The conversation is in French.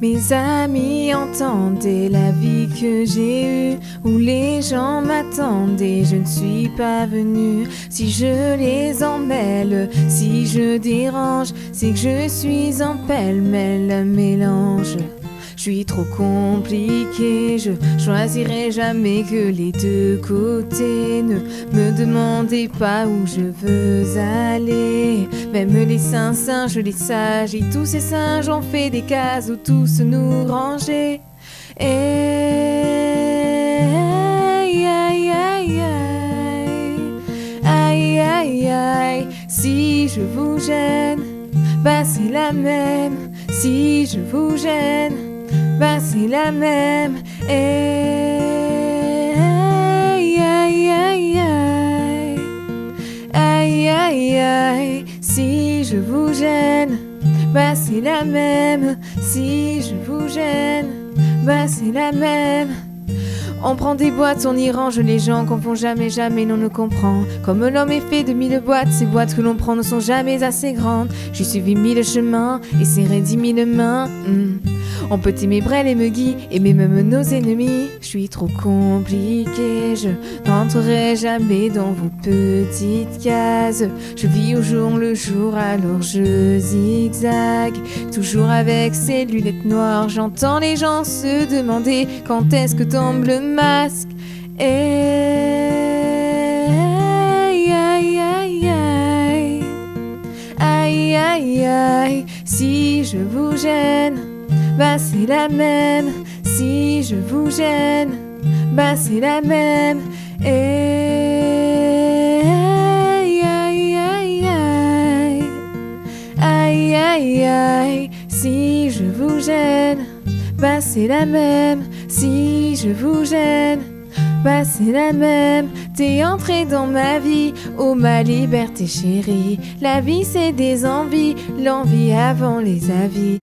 Mes amis entendaient la vie que j'ai eue, où les gens m'attendaient, je ne suis pas venue. Si je les emmêle, si je dérange, c'est que je suis en pêle-mêle mélange. Je suis trop compliqué, je choisirai jamais que les deux côtés. Ne me demandez pas où je veux aller. Même les singes, les sages et tous ces singes ont fait des cases où tous nous ranger. Aïe, aïe, aïe, aïe, aïe, aïe, aïe. Si je vous gêne, bah c'est la même. Si je vous gêne, bah c'est la même. Aïe, aïe, aïe, aïe, aïe, aïe, aïe. Si je vous gêne, bah c'est la même. Si je vous gêne, bah c'est la même. On prend des boîtes, on y range les gens qu'on fond jamais, jamais l'on ne comprend. Comme l'homme est fait de 1000 boîtes, ces boîtes que l'on prend ne sont jamais assez grandes. J'ai suivi 1000 chemins et serré 10 000 mains. On peut aimer Brel et Muggy, aimer même nos ennemis. Je suis trop compliqué, je n'entrerai jamais dans vos petites cases. Je vis au jour le jour, alors je zigzag. Toujours avec ces lunettes noires, j'entends les gens se demander quand est-ce que tombe le masque. Aïe, aïe, aïe, aïe, aïe, aïe, aïe. Si je vous gêne, bah c'est la même. Si je vous gêne, bah c'est la même. Aïe, aïe, aïe, aïe, aïe, aïe, aïe. Si je vous gêne, bah c'est la même. Si je vous gêne, bah c'est la même. T'es entré dans ma vie, oh ma liberté chérie. La vie c'est des envies, l'envie avant les avis.